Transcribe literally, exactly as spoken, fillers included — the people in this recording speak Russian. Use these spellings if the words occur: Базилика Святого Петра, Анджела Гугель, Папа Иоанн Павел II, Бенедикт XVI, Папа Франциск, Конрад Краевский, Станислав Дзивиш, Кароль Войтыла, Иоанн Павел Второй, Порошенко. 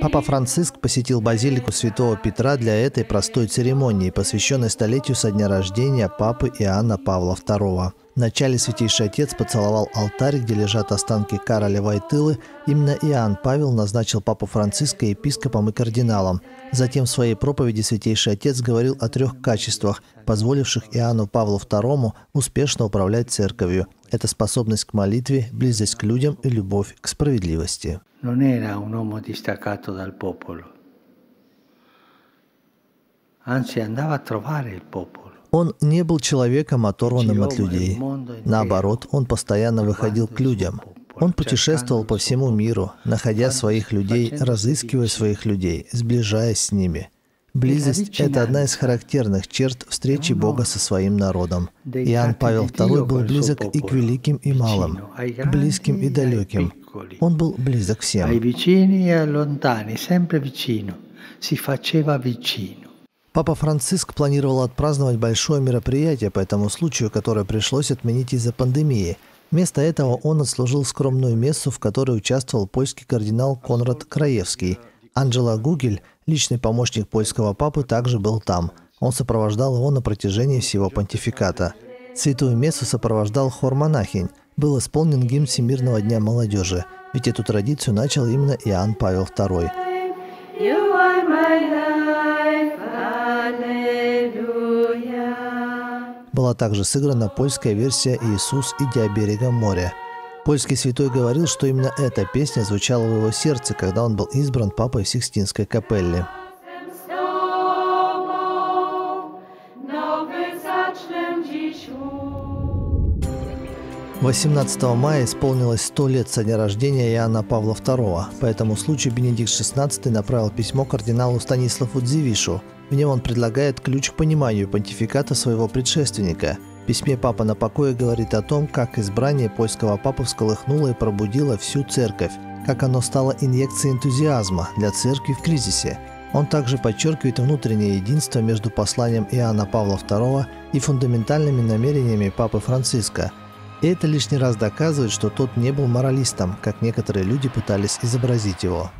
Папа Франциск посетил базилику Святого Петра для этой простой церемонии, посвященной столетию со дня рождения Папы Иоанна Павла второго. Вначале Святейший Отец поцеловал алтарь, где лежат останки Кароля Войтылы. Именно Иоанн Павел назначил Папу Франциска епископом и кардиналом. Затем в своей проповеди Святейший Отец говорил о трех качествах, позволивших Иоанну Павлу второму успешно управлять церковью. Это способность к молитве, близость к людям и любовь к справедливости. Он не был человеком, оторванным от людей. Наоборот, он постоянно выходил к людям. Он путешествовал по всему миру, находя своих людей, разыскивая своих людей, сближаясь с ними. Близость – это одна из характерных черт встречи Бога со своим народом. Иоанн Павел второй был близок и к великим, и малым, к близким и далеким. Он был близок всем. Папа Франциск планировал отпраздновать большое мероприятие по этому случаю, которое пришлось отменить из-за пандемии. Вместо этого он отслужил скромную мессу, в которой участвовал польский кардинал Конрад Краевский. Анджела Гугель, личный помощник польского папы, также был там. Он сопровождал его на протяжении всего понтификата. Святую мессу сопровождал хор монахинь. Был исполнен гимн Всемирного дня молодежи, ведь эту традицию начал именно Иоанн Павел второй. Была также сыграна польская версия «Иисус, идя берегом моря». Польский святой говорил, что именно эта песня звучала в его сердце, когда он был избран папой Сикстинской капеллы. восемнадцатого мая исполнилось сто лет со дня рождения Иоанна Павла второго. По этому случаю Бенедикт шестнадцатый направил письмо кардиналу Станиславу Дзивишу. В нем он предлагает ключ к пониманию понтификата своего предшественника. В письме «Папа на покое» говорит о том, как избрание польского папы всколыхнуло и пробудило всю церковь, как оно стало инъекцией энтузиазма для церкви в кризисе. Он также подчеркивает внутреннее единство между посланием Иоанна Павла второго и фундаментальными намерениями Папы Франциска. И это лишний раз доказывает, что тот не был моралистом, как некоторые люди пытались изобразить его.